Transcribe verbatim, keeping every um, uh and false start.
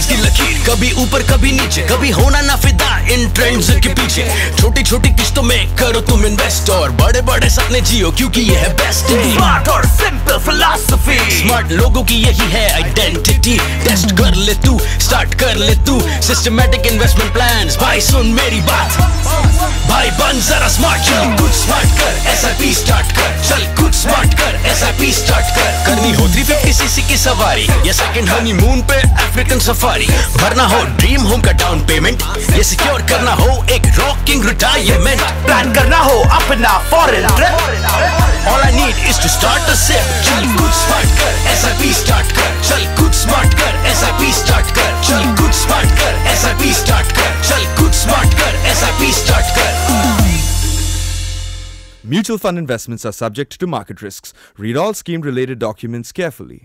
Physics की लकीर, कभी ऊपर कभी नीचे, कभी होना ना फिदा इन ट्रेंड्स के पीछे। छोटी छोटी किस्तों में करो तुम इन्वेस्ट और बड़े बड़े सपने जियो, क्योंकि ये है बेस्ट स्मार्ट और सिंपल फिलॉसफी। स्मार्ट लोगों की यही है आइडेंटिटी। टेस्ट कर ले तू, स्टार्ट कर ले तू सिस्टमैटिक इन्वेस्टमेंट प्लान्स। भाई सुन मेरी बात, भाई बन जरा स्मार्ट, चल कुछ स्मार्ट कर, एसआईपी स्टार्ट कर, चल कुछ स्मार्ट कर, एसआईपी स्टार्ट कर। करनी हो थ्री फिफ्टी सीसी की सवारी या सेकंड हनीमून पे अफ्रीकन सफारी। भरना हो ड्रीम होम का डाउन पेमेंट, ये सिक्योर करना हो एक रॉकिंग रिटायरमेंट। प्लान करना हो अपना foreign trip, all I need is to start a SIP. चल कुछ स्मार्ट कर, एसआईपी स्टार्ट कर, चल कुछ स्मार्ट कर, एसआईपी स्टार्ट कर, चल कुछ स्मार्ट कर, एसआईपी स्टार्ट कर, चल कुछ स्मार्ट कर, एसआईपी स्टार्ट कर। Mutual fund investments are subject to market risks. Read all scheme-related documents carefully.